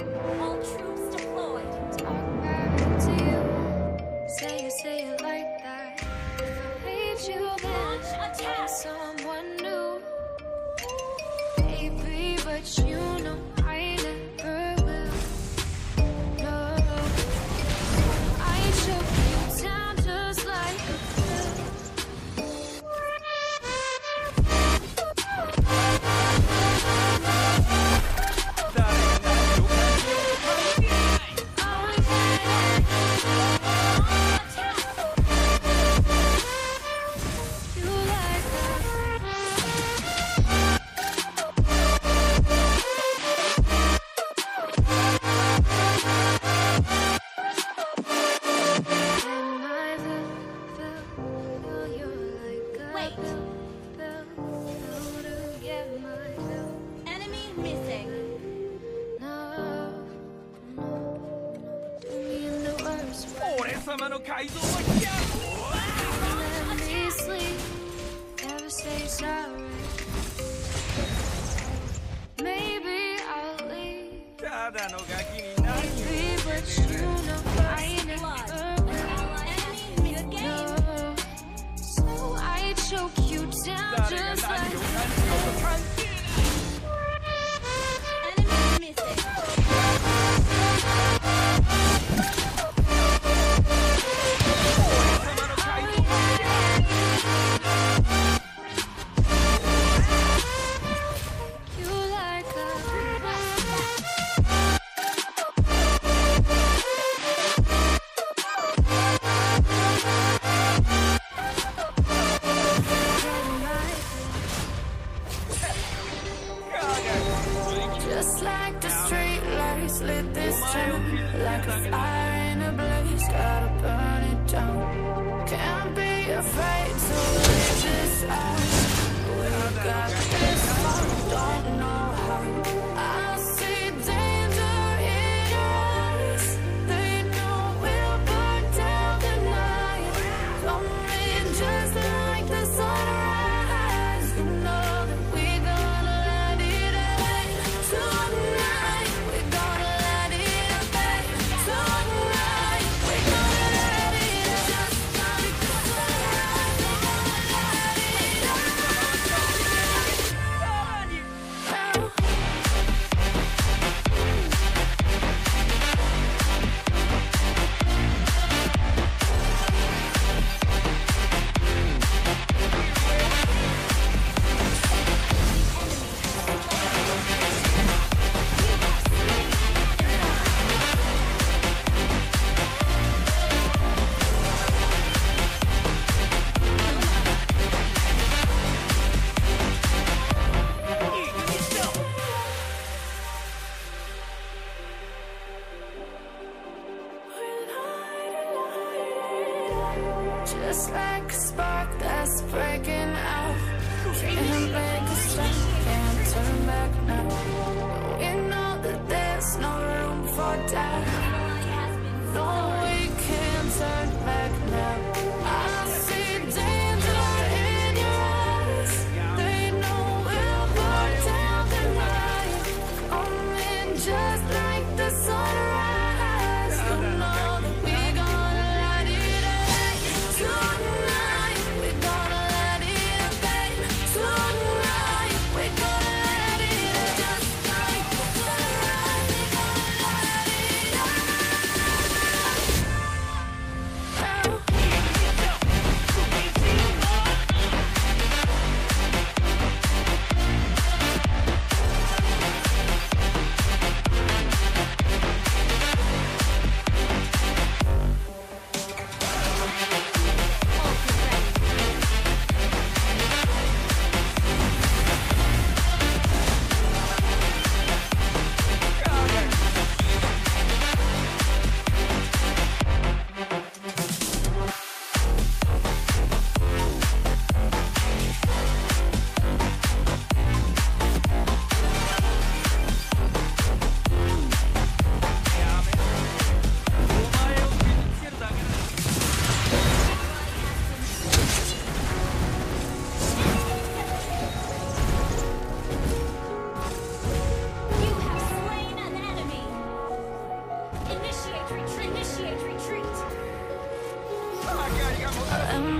All troops deployed. Talk back to you. Say it like that. If I hate you, then attack someone new. Baby, but you know I never will. No, I took you down just like a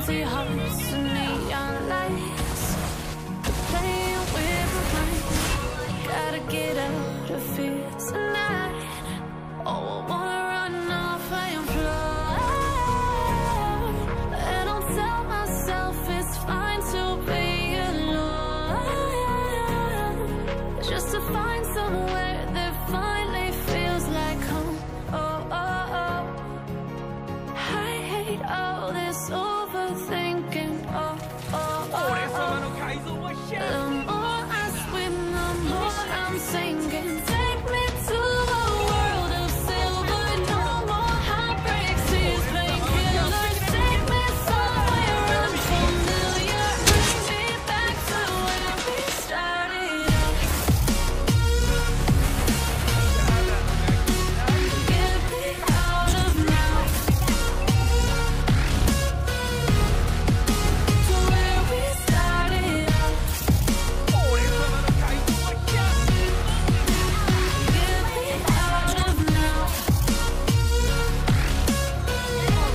empty hearts and neon lights, playing with the mind. Gotta get out of here tonight. Oh, I wanna run off and fly, and I'll tell myself it's fine to be alone, just to find somewhere that finally feels like home. Oh, oh, oh, I hate all this overthinking. Oh, oh, oh, oh. The more I swim, the more I'm sinking. Take me to a world of silver. No more heartbreaks, these painkillers. Take me somewhere unfamiliar. Bring me back to where we started out. Get me out of now. To where we started out. Get me out of now. To where we started out. Initiate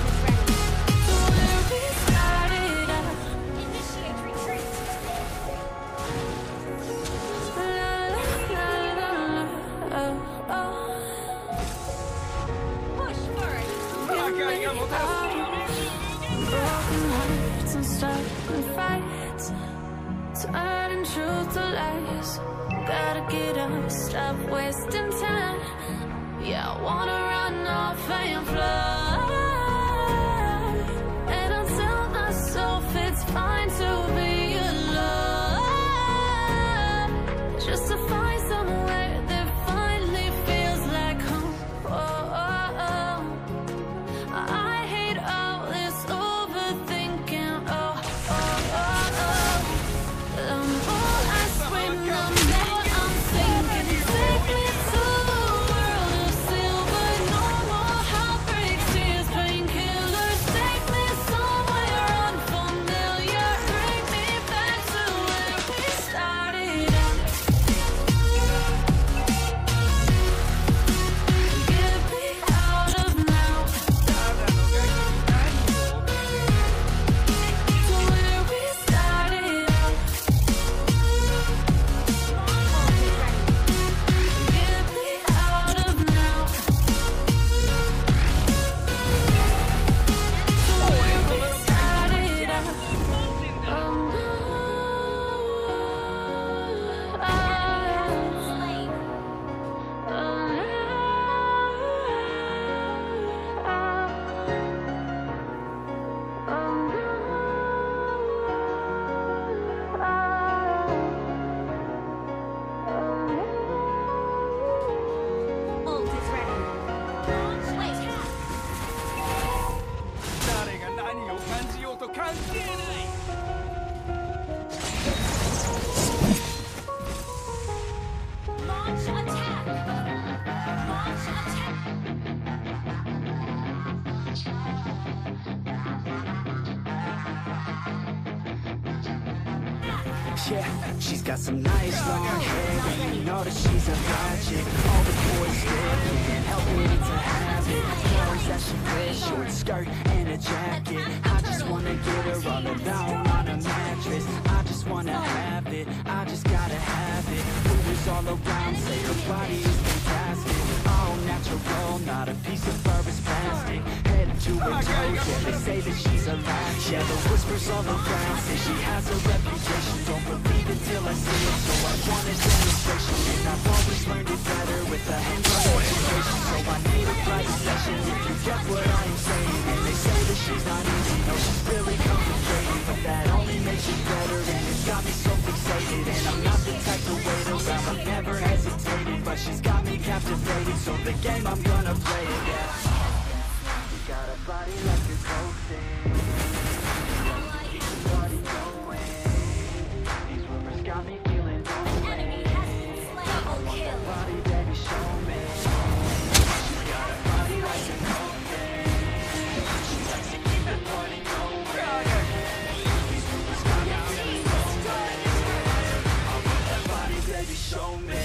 retreat. La la la la la. Oh, oh. Push forward. Give me broken hearts and starting fights, turning truth to lies. Gotta get up, stop wasting time. Yeah, I wanna run off and fly, and I'll tell myself it's fine to be alone, just to find somewhere that finally feels like home. Oh, oh, oh. I hate all this overthinking. Oh, oh, oh, oh. The more I swim, the more I'm sinking. Take me to a world of silver. No more heartbreaks, tears, painkillers. Take me somewhere unfamiliar. Bring me back to where we started out. Get me out of now. To where we started out. Get me out of now. To where we started out. Bolt is ready. Launch attack. 誰が何を感じようと関係ない。Launch attack. Launch attack. Yeah, she's got some nice long hair, and you know that she's a hot chick. All the boys stare, can't help it, it's a habit. Clothes that she wears, short skirt and a jacket. I just wanna get her all alone on a mattress. I just wanna have it, I just gotta have it. Rumors all around say her body is fantastic. All natural, not a piece of fur is plastic. Head to her toes, yeah, they say that she's a latch. Yeah, the whispers all around say she has a reputation. Don't believe it till I see it, so I want a demonstration. And I've always learned it better with a hands-on education. So I need a private session if you get what I am saying. And they say that she's not easy, no, she's really complicated. But that only makes you better, and it's got me so fixated. And I'm not the type to wait around, I've never hesitated. But she's got me captivated, so the game I'm gonna play it, yeah. You got a body like a cold thing. Keep the party going. These rumors got me feeling lonely. I want that body, baby, show me. You got a body like a cold thing. She likes to keep the party going. These rumors got me feeling lonely. I want that body, baby, show me.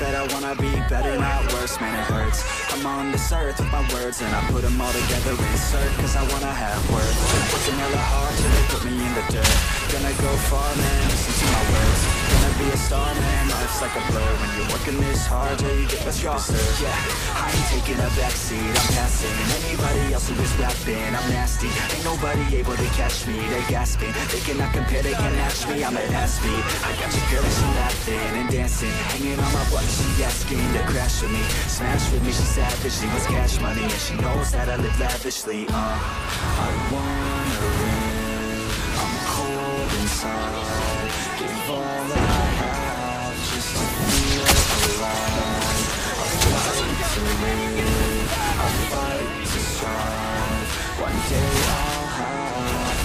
That I wanna be better, not worse, man, it hurts. I'm on this earth with my words, and I put them all together, insert, cause I wanna have worth. Working hella hard till they put me in the dirt. Gonna go far, man, listen to my words. Gonna be a star, man, life's like a blur. When you're working this hard till you get what's yours, yeah. I ain't taking a backseat, I'm passing anybody else who is rapping. I'm nasty, ain't nobody able to catch me. They gasping, they cannot compare, they can't match me. I'm at half speed, I got your girl and she laughing and dancing, hanging on my butt, she asking to crash with me, smash with me. She savage, she wants cash money, and she knows that I live lavishly. I wanna win, I'm cold inside, give all that I have just to feel alive. I fight to live, I fight to strive. One day I'll have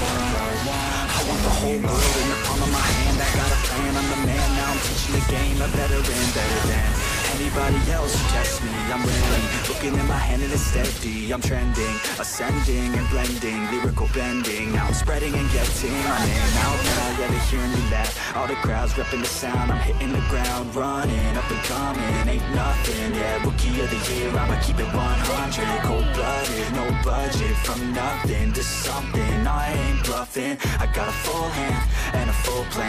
what I want. I want the whole world in the palm of my hand. I got a plan, I'm the man. Now I'm teaching the game a veteran, better than anybody else who tests me. I'm railing, looking in my hand and it's steady. I'm trending, ascending and blending, lyrical bending. Now I'm spreading and getting on in. Out now, yeah, they hearing me laugh. All the crowds repping the sound. I'm hitting the ground, running, up and coming. Ain't nothing, yeah, rookie of the year. I'ma keep it 100, cold-blooded, no budget. From nothing to something, I ain't bluffing. I got a full hand and a full plan.